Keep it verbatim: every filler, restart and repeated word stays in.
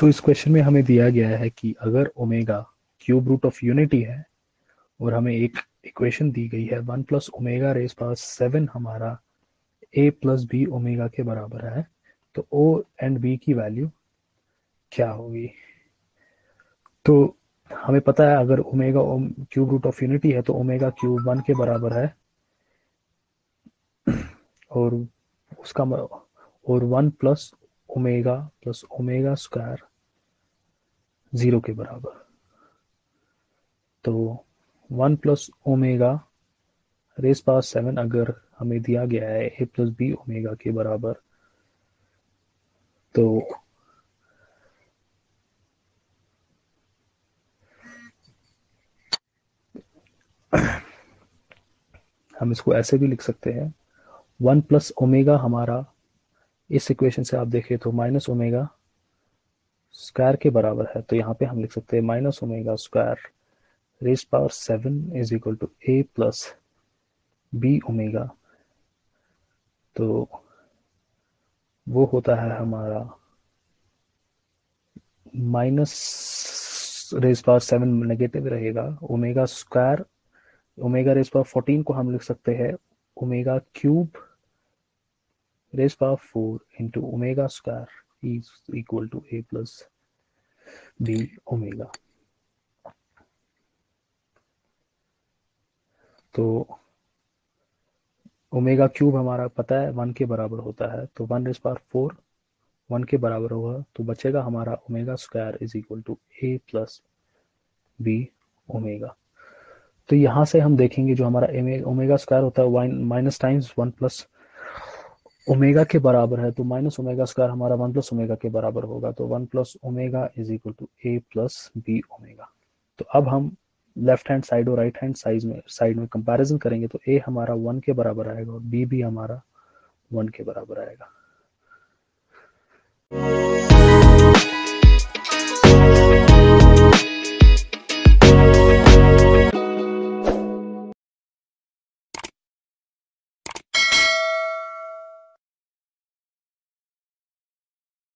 तो इस क्वेश्चन में हमें दिया गया है कि अगर omega cube root of unity है और हमें एक इक्वेशन दी गई है one plus omega raise power seven हमारा ए प्लस बी ओमेगा के बराबर है, तो ओ एंड बी की वैल्यू क्या होगी। तो हमें पता है अगर omega cube root of unity है तो ओमेगा क्यूब वन के बराबर है और उसका और one plus omega plus omega square zero के बराबर। तो one plus omega raise power seven अगर हमें दिया गया है ए प्लस बी ओमेगा के बराबर, तो हम इसको ऐसे भी लिख सकते हैं वन प्लस ओमेगा हमारा इस इक्वेशन से आप देखें तो माइनस ओमेगा स्क्वायर के बराबर है। तो यहाँ पे हम लिख सकते हैं minus omega square raise power seven is equal to A plus B omega, तो वो होता है हमारा minus raise power seven negative रहेगा omega square. Omega raise power fourteen को हम लिख सकते हैं omega cube raise power four into omega square is equal to A plus B omega. तो ओमेगा क्यूब हमारा पता है वन के बराबर होता है, तो one raise power four one के बराबर होगा, तो बचेगा हमारा omega square is equal to A plus B omega. तो यहाँ से हम देखेंगे जो हमारा ओमेगा स्क्वायर होता है minus times one plus omega के बराबर है, तो माइनस ओमेगा स्क्वायर हमारा वन प्लस ओमेगा के बराबर होगा, तो one plus omega is equal to A plus B omega. तो अब हम लेफ्ट हैंड साइड और राइट हैंड साइड में साइड में कंपैरिजन करेंगे, तो ए हमारा वन के बराबर आएगा और बी भी हमारा वन के बराबर आएगा।